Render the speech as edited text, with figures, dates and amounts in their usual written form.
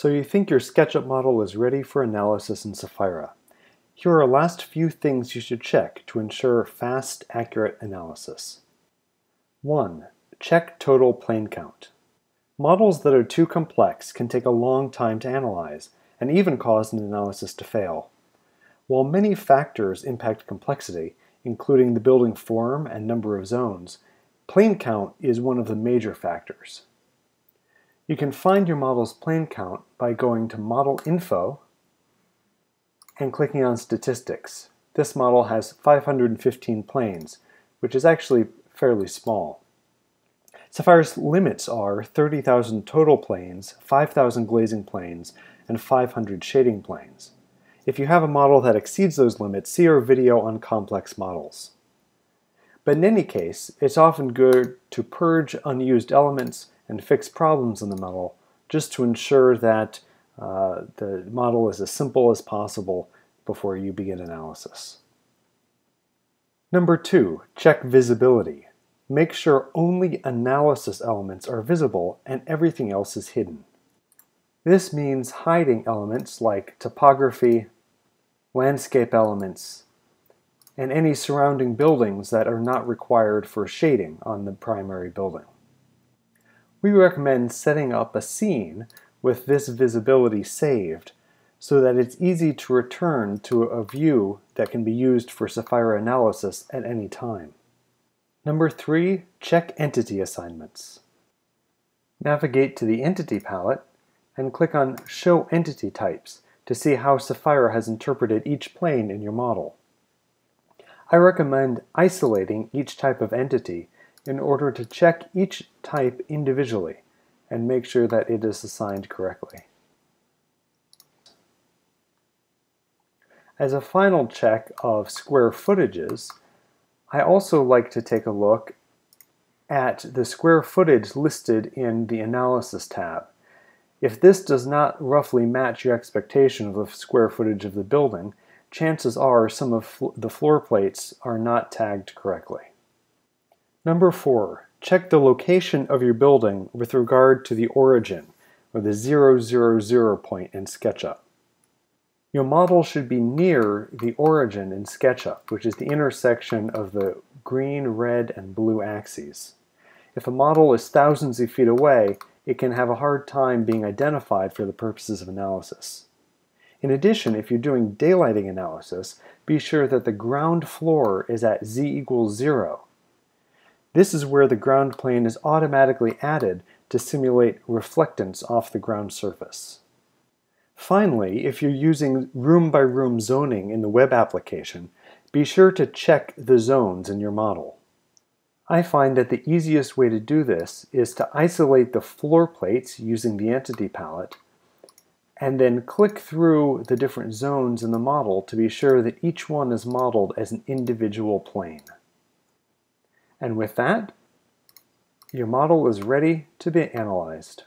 So you think your SketchUp model is ready for analysis in Sefaira. Here are the last few things you should check to ensure fast, accurate analysis. 1. Check total plane count. Models that are too complex can take a long time to analyze, and even cause an analysis to fail. While many factors impact complexity, including the building form and number of zones, plane count is one of the major factors. You can find your model's plane count by going to Model Info and clicking on Statistics. This model has 515 planes, which is actually fairly small. Sefaira's limits are 30,000 total planes, 5,000 glazing planes, and 500 shading planes. If you have a model that exceeds those limits, see our video on complex models. But in any case, it's often good to purge unused elements and fix problems in the model, just to ensure that the model is as simple as possible before you begin analysis. Number 2, check visibility. Make sure only analysis elements are visible and everything else is hidden. This means hiding elements like topography, landscape elements, and any surrounding buildings that are not required for shading on the primary building. We recommend setting up a scene with this visibility saved so that it's easy to return to a view that can be used for Sefaira analysis at any time. Number 3, check entity assignments. Navigate to the Entity palette and click on Show Entity Types to see how Sefaira has interpreted each plane in your model. I recommend isolating each type of entity in order to check each type individually and make sure that it is assigned correctly. As a final check of square footages, I also like to take a look at the square footage listed in the Analysis tab. If this does not roughly match your expectation of the square footage of the building, chances are some of the floor plates are not tagged correctly. Number 4, check the location of your building with regard to the origin, or the 000 point in SketchUp. Your model should be near the origin in SketchUp, which is the intersection of the green, red, and blue axes. If a model is thousands of feet away, it can have a hard time being identified for the purposes of analysis. In addition, if you're doing daylighting analysis, be sure that the ground floor is at z = 0. This is where the ground plane is automatically added to simulate reflectance off the ground surface. Finally, if you're using room-by-room zoning in the web application, be sure to check the zones in your model. I find that the easiest way to do this is to isolate the floor plates using the Entity palette, and then click through the different zones in the model to be sure that each one is modeled as an individual plane. And with that, your model is ready to be analyzed.